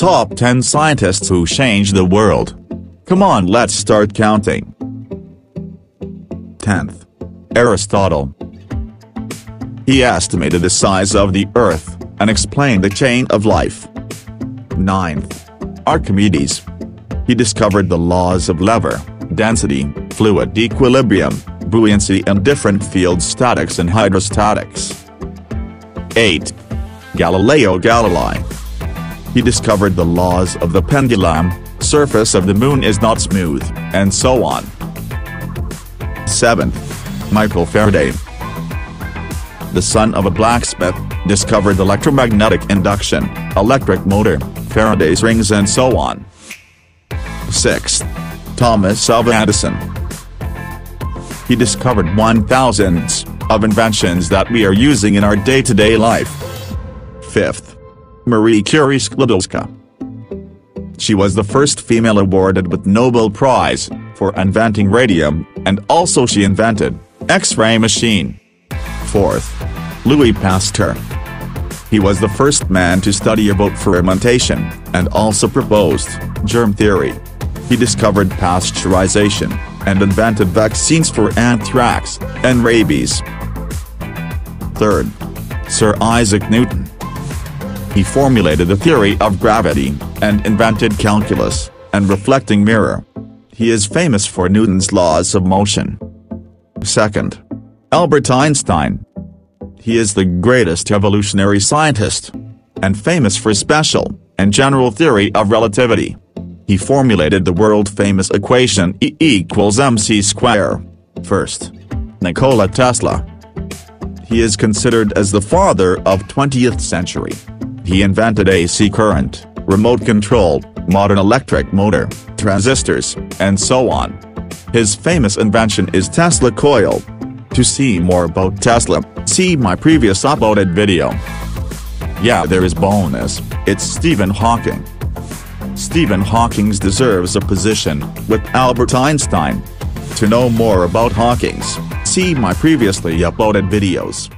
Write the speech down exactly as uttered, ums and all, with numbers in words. Top ten scientists who changed the world. Come on, let's start counting. tenth. Aristotle. He estimated the size of the Earth, and explained the chain of life. ninth. Archimedes. He discovered the laws of lever, density, fluid equilibrium, buoyancy and different field statics and hydrostatics. eighth. Galileo Galilei. He discovered the laws of the pendulum, surface of the moon is not smooth, and so on. seventh. Michael Faraday. The son of a blacksmith, discovered electromagnetic induction, electric motor, Faraday's rings and so on. sixth. Thomas Alva Edison. He discovered one thousandths of inventions that we are using in our day-to-day life. fifth. Marie Curie Sklodowska. She was the first female awarded with Nobel Prize for inventing radium, and also she invented X-ray machine. fourth. Louis Pasteur. He was the first man to study about fermentation, and also proposed germ theory. He discovered pasteurization, and invented vaccines for anthrax and rabies. third. Sir Isaac Newton. He formulated the theory of gravity, and invented calculus, and reflecting mirror. He is famous for Newton's laws of motion. second. Albert Einstein. He is the greatest evolutionary scientist, and famous for special and general theory of relativity. He formulated the world-famous equation E equals mc square. First. Nikola Tesla. He is considered as the father of twentieth century. He invented A C current, remote control, modern electric motor, transistors, and so on. His famous invention is Tesla coil. To see more about Tesla, see my previous uploaded video. Yeah, there is bonus, it's Stephen Hawking. Stephen Hawking deserves a position with Albert Einstein. To know more about Hawking, see my previously uploaded videos.